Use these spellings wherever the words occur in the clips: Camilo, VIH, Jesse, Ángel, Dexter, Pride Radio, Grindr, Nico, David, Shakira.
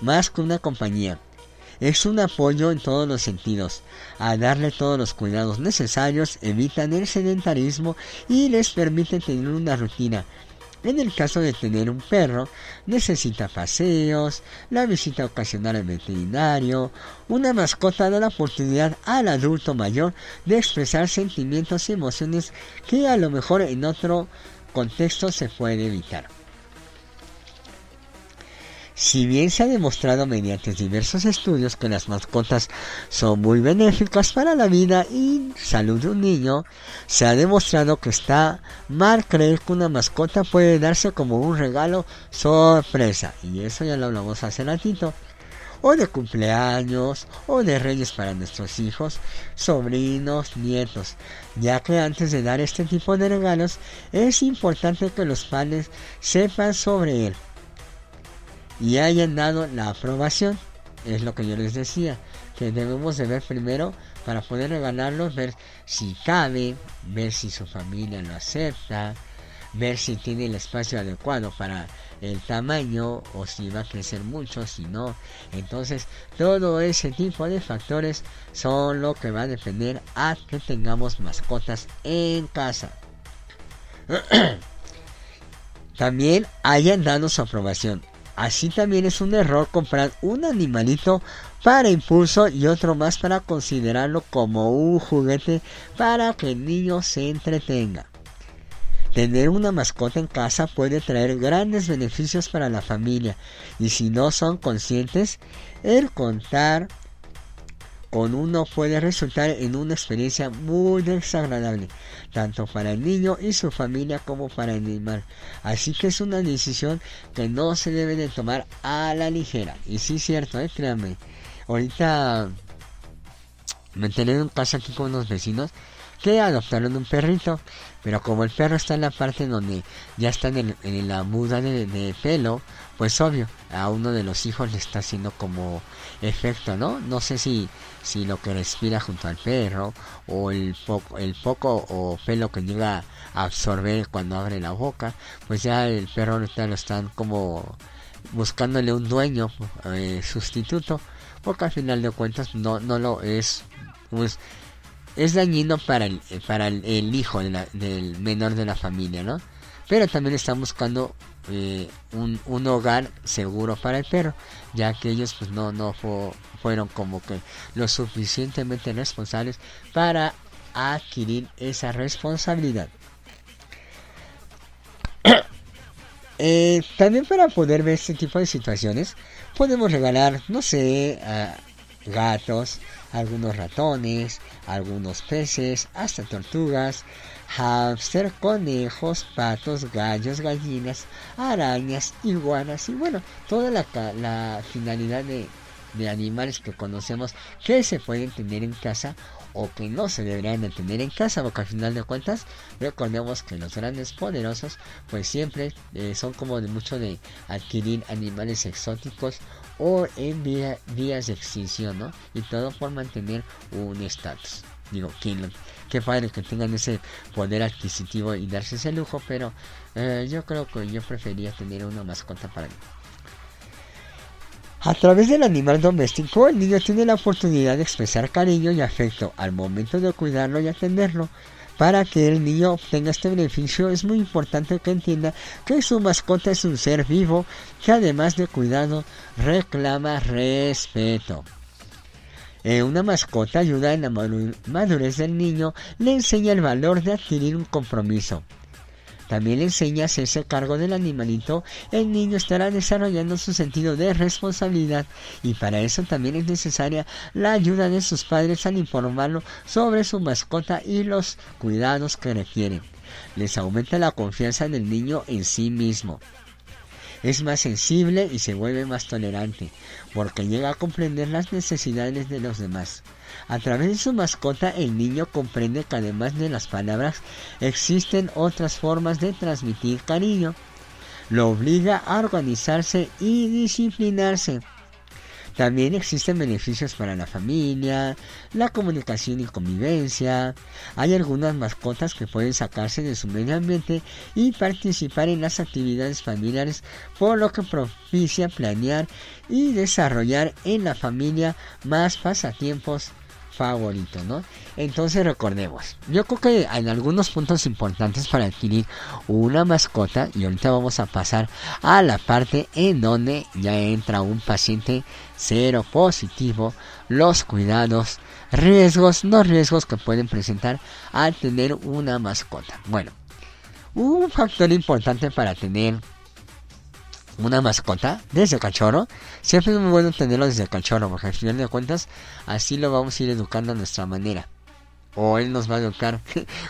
más que una compañía. Es un apoyo en todos los sentidos. Al darle todos los cuidados necesarios, evitan el sedentarismo y les permiten tener una rutina. En el caso de tener un perro, necesita paseos, la visita ocasional al veterinario. Una mascota da la oportunidad al adulto mayor de expresar sentimientos y emociones que a lo mejor en otro contexto se puede evitar. Si bien se ha demostrado mediante diversos estudios que las mascotas son muy benéficas para la vida y salud de un niño, se ha demostrado que está mal creer que una mascota puede darse como un regalo sorpresa, y eso ya lo hablamos hace ratito, o de cumpleaños o de reyes para nuestros hijos, sobrinos, nietos, ya que antes de dar este tipo de regalos es importante que los padres sepan sobre él y hayan dado la aprobación. Es lo que yo les decía, que debemos de ver primero para poder regalarlos, ver si cabe, ver si su familia lo acepta, ver si tiene el espacio adecuado para el tamaño o si va a crecer mucho, si no. Entonces todo ese tipo de factores son lo que va a depender a que tengamos mascotas en casa. También hayan dado su aprobación. Así también es un error comprar un animalito para impulso y otro más para considerarlo como un juguete para que el niño se entretenga. Tener una mascota en casa puede traer grandes beneficios para la familia, y si no son conscientes, el contar con uno puede resultar en una experiencia muy desagradable, tanto para el niño y su familia como para el animal. Así que es una decisión que no se debe de tomar a la ligera. Y sí es cierto, créanme. Ahorita me enteré de un caso aquí con unos vecinos que adoptaron un perrito, pero como el perro está en la parte donde ya está en la muda de pelo, pues obvio, a uno de los hijos le está haciendo como efecto, ¿no? No sé si lo que respira junto al perro o el poco o pelo que llega a absorber cuando abre la boca, pues ya el perro lo están como buscándole un dueño sustituto, porque al final de cuentas no lo es, pues, es dañino para el hijo del menor de la familia, ¿no? Pero también están buscando un hogar seguro para el perro, ya que ellos pues no fueron como que lo suficientemente responsables para adquirir esa responsabilidad. También para poder ver este tipo de situaciones podemos regalar, no sé, gatos, algunos ratones, algunos peces, hasta tortugas, hámster, conejos, patos, gallos, gallinas, arañas, iguanas y bueno, toda la finalidad de animales que conocemos que se pueden tener en casa o que no se deberían de tener en casa, porque al final de cuentas recordemos que los grandes poderosos pues siempre son como de mucho de adquirir animales exóticos o en vías de extinción, ¿no? Y todo por mantener un estatus. Digo, qué padre que tengan ese poder adquisitivo y darse ese lujo, pero yo creo que yo prefería tener una mascota para mí. A través del animal doméstico, el niño tiene la oportunidad de expresar cariño y afecto al momento de cuidarlo y atenderlo. Para que el niño obtenga este beneficio es muy importante que entienda que su mascota es un ser vivo que además de cuidado reclama respeto. Una mascota ayuda en la madurez del niño, le enseña el valor de adquirir un compromiso. También le enseña a hacerse cargo del animalito, el niño estará desarrollando su sentido de responsabilidad y para eso también es necesaria la ayuda de sus padres al informarlo sobre su mascota y los cuidados que requieren. Les aumenta la confianza en el niño en sí mismo. Es más sensible y se vuelve más tolerante, porque llega a comprender las necesidades de los demás. A través de su mascota, el niño comprende que además de las palabras, existen otras formas de transmitir cariño. Lo obliga a organizarse y disciplinarse. También existen beneficios para la familia, la comunicación y convivencia. Hay algunas mascotas que pueden sacarse de su medio ambiente y participar en las actividades familiares, por lo que propicia planear y desarrollar en la familia más pasatiempos favorito, ¿no? Entonces recordemos, yo creo que en algunos puntos importantes para adquirir una mascota, y ahorita vamos a pasar a la parte en donde ya entra un paciente cero positivo, los cuidados, riesgos, los riesgos que pueden presentar al tener una mascota. Bueno, un factor importante para tener una mascota desde cachorro, siempre es muy bueno tenerlo desde cachorro, porque al final de cuentas así lo vamos a ir educando a nuestra manera, o él nos va a educar,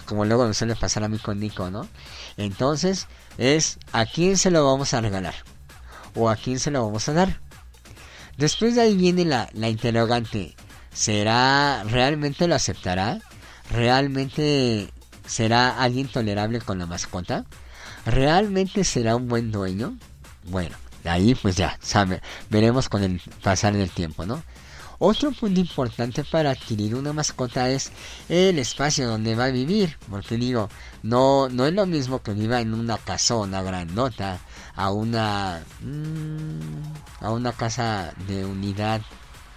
como luego me suele pasar a mí con Nico, ¿no? Entonces es a quién se lo vamos a regalar o a quién se lo vamos a dar. Después de ahí viene la interrogante: ¿será realmente lo aceptará? ¿Realmente será alguien tolerable con la mascota? ¿Realmente será un buen dueño? Bueno, ahí pues ya veremos con el pasar del tiempo, ¿no? Otro punto importante para adquirir una mascota es el espacio donde va a vivir, porque digo, no es lo mismo que viva en una casona grandota a una casa de unidad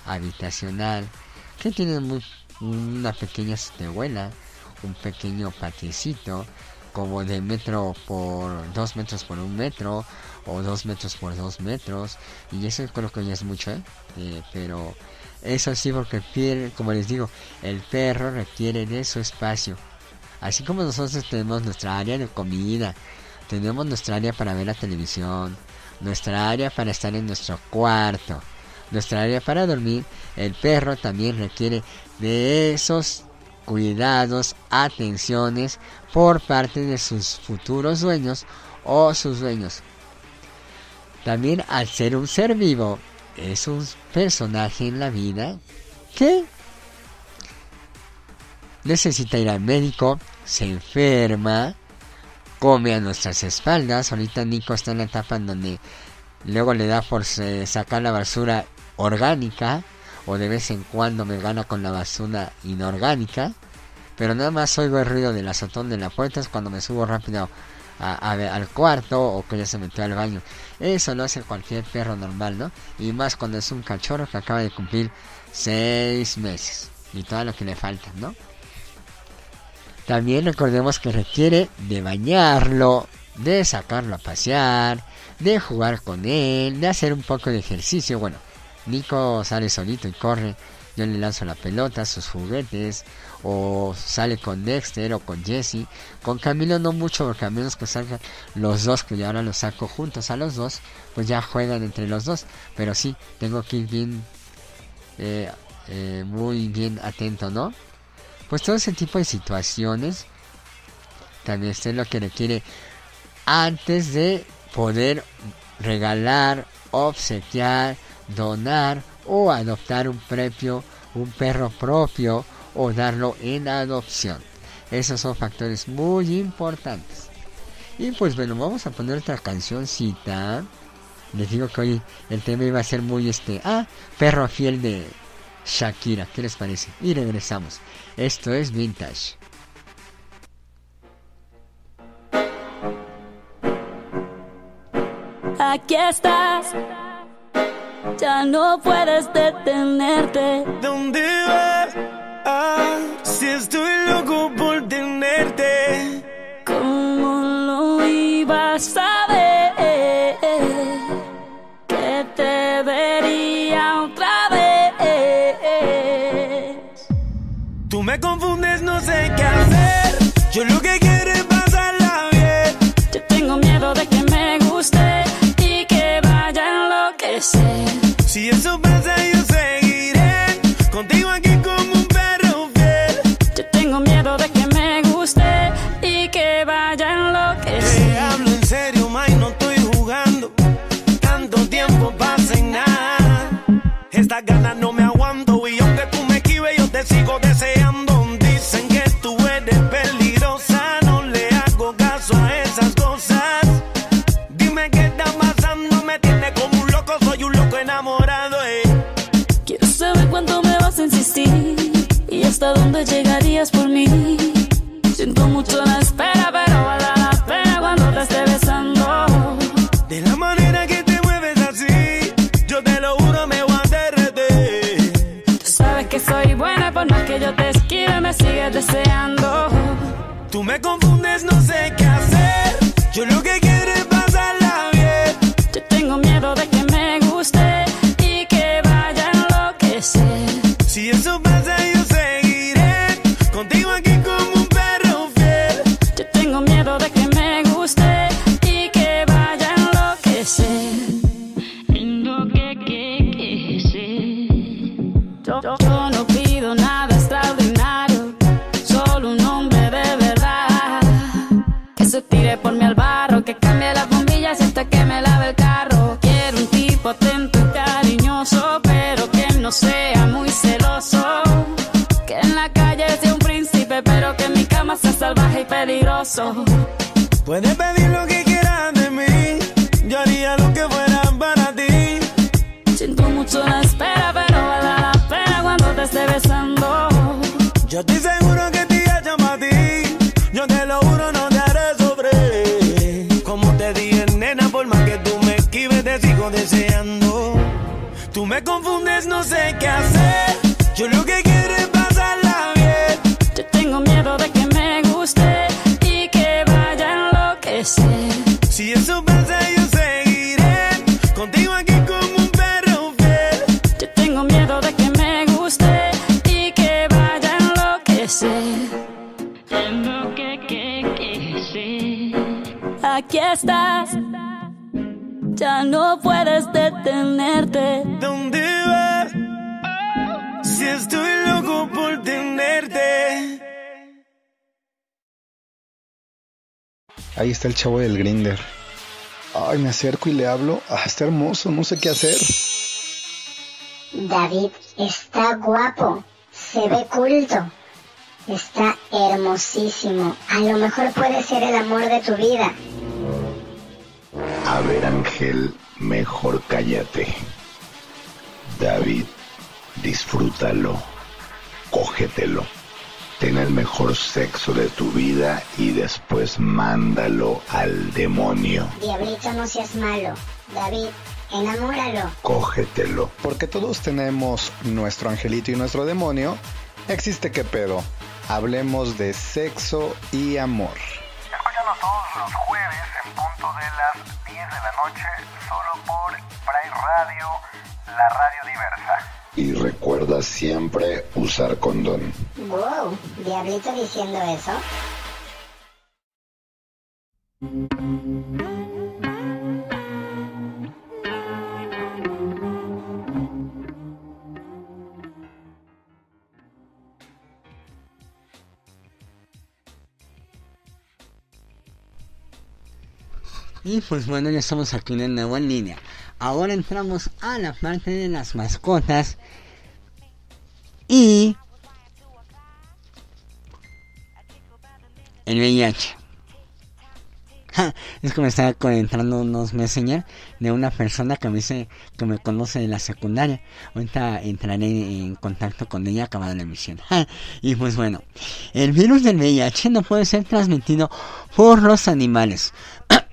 habitacional que tiene una pequeña escuela, un pequeño patiecito como de metro por 2 metros por 1 metro o 2 metros por 2 metros, y eso creo que ya es mucho, pero eso sí, porque como les digo, el perro requiere de su espacio. Así como nosotros tenemos nuestra área de comida, tenemos nuestra área para ver la televisión, nuestra área para estar en nuestro cuarto, nuestra área para dormir, el perro también requiere de esos cuidados, atenciones por parte de sus futuros dueños o sus dueños. También, al ser un ser vivo, es un personaje en la vida que necesita ir al médico, se enferma, come a nuestras espaldas. Ahorita Nico está en la etapa en donde luego le da por sacar la basura orgánica, o de vez en cuando me gana con la basura inorgánica, pero nada más oigo el ruido del azotón de la puerta, es cuando me subo rápido al cuarto, o que ya se metió al baño. Eso lo hace cualquier perro normal, ¿no? Y más cuando es un cachorro que acaba de cumplir 6 meses y todo lo que le falta, ¿no? También recordemos que requiere de bañarlo, de sacarlo a pasear, de jugar con él, de hacer un poco de ejercicio. Bueno, Nico sale solito y corre, yo le lanzo la pelota, sus juguetes, o sale con Dexter o con Jesse. Con Camilo no mucho, porque a menos que salgan los dos, que ya ahora los saco juntos a los dos, pues ya juegan entre los dos. Pero sí, tengo que ir bien, muy bien atento, ¿no? Pues todo ese tipo de situaciones también es lo que requiere antes de poder regalar, obsequiar, donar o adoptar un perro propio, o darlo en adopción. Esos son factores muy importantes. Y pues bueno, vamos a poner otra cancioncita. Les digo que hoy el tema iba a ser muy Perro Fiel de Shakira. ¿Qué les parece? Y regresamos. Esto es Vintage. Aquí estás, ya no puedes detenerte. ¿Dónde vas? Ah, si estoy loco por tenerte. ¿Cómo lo ibas a ver? Que te vería otra vez. Tú me confundes, no sé qué hacer. Yo lo que quiero es pasarla bien. Yo tengo miedo de que me guste y que vaya a enloquecer. Si eso pasa, yo seguiré contigo aquí como un perro fiel. Yo tengo miedo de que me guste y que vaya a enloquecer. Te hablo en serio, man, no estoy jugando. Tanto tiempo pasa y nada. Estas ganas no me aguanto, y aunque tú me esquives, yo te sigo deseando. Dicen que tú eres peligrosa, no le hago caso a esas cosas. Dime qué está pasando, me tiene como un loco, soy un loco enamorado. harías por mí? Siento mucho la espera, pero vale la pena cuando te esté besando. De la manera que te mueves así, yo te lo juro, me voy a derretir. Tú sabes que soy buena, por más que yo te esquive, me sigues deseando. Tú me confundes, no sé qué hacer. Yo lo que quiero es pasarla bien. Yo tengo miedo de que me guste y que vaya a enloquecer. Si eso pasa, yo seguiré contigo aquí como un perro fiel. Yo tengo miedo de que me guste y que vaya a enloquecer. Yo no pido nada extraordinario, solo un hombre de verdad, que se tire por mí al barro, que cambie las bombillas hasta que me lave el carro. Quiero un tipo atento y cariñoso, pero que no sea muy celoso, que en la calle sea un príncipe, pero que en mi cama sea salvaje y peligroso. Puedes pedir lo que quieras de mí, yo haría lo que fuera para ti. Siento mucho la espera, pero vale la pena cuando te esté besando. Yo estoy seguro que te llamo a ti, yo te lo juro, no te haré sobre. Como te dije, nena, por más que tú me esquives, te sigo deseando. Tú me confundes, no sé qué hacer. Yo lo que quiero es pasarla bien. Yo tengo miedo de que me guste y que vaya a enloquecer. Si eso pasa, yo seguiré contigo aquí como un perro fiel. Yo tengo miedo de que me guste y que vaya a enloquecer. Aquí estás, ya no puedes detenerte. ¿Dónde vas? Si estoy loco por tenerte. Ahí está el chavo del Grindr. Ay, me acerco y le hablo. Ah, está hermoso, no sé qué hacer. David está guapo, se ve culto, está hermosísimo. A lo mejor puede ser el amor de tu vida. A ver, Ángel, mejor cállate. David, disfrútalo, cógetelo, ten el mejor sexo de tu vida y después mándalo al demonio. Diablito, no seas malo. David, enamóralo, cógetelo. Porque todos tenemos nuestro angelito y nuestro demonio. Existe Qué Pedo. Hablemos de sexo y amor. Escúchanos todos los jueves en punto de las 10 de la noche, solo por Pride Radio, la radio diversa. Y recuerda siempre usar condón. Wow, diablito diciendo eso. Y pues bueno, ya estamos aquí de nuevo en línea. Ahora entramos a la parte de las mascotas. Y el VIH. Ja, es que me estaba comentando unos Messenger de una persona que me dice que me conoce de la secundaria. Ahorita entraré en contacto con ella acabada la emisión. Ja, y pues bueno, el virus del VIH no puede ser transmitido por los animales.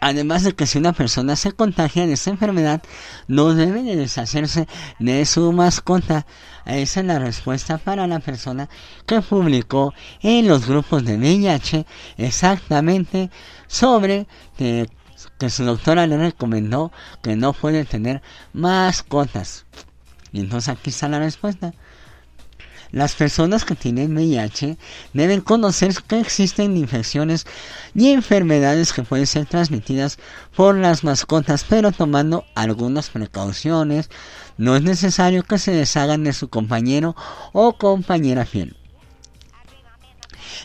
Además de que si una persona se contagia de esta enfermedad, no debe de deshacerse de su mascota. Esa es la respuesta para la persona que publicó en los grupos de VIH exactamente sobre que su doctora le recomendó que no puede tener mascotas. Y entonces aquí está la respuesta. Las personas que tienen VIH deben conocer que existen infecciones y enfermedades que pueden ser transmitidas por las mascotas, pero tomando algunas precauciones, no es necesario que se deshagan de su compañero o compañera fiel.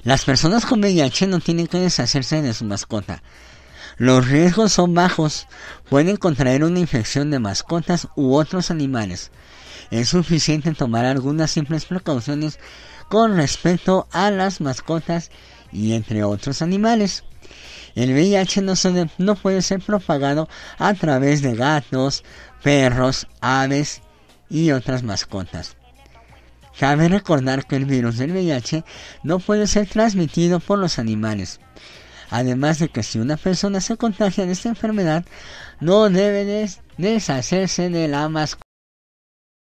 Las personas con VIH no tienen que deshacerse de su mascota. Los riesgos son bajos, pueden contraer una infección de mascotas u otros animales. Es suficiente tomar algunas simples precauciones con respecto a las mascotas y entre otros animales. El VIH no puede ser propagado a través de gatos, perros, aves y otras mascotas. Cabe recordar que el virus del VIH no puede ser transmitido por los animales. Además de que si una persona se contagia de esta enfermedad, no debe deshacerse de la mascota.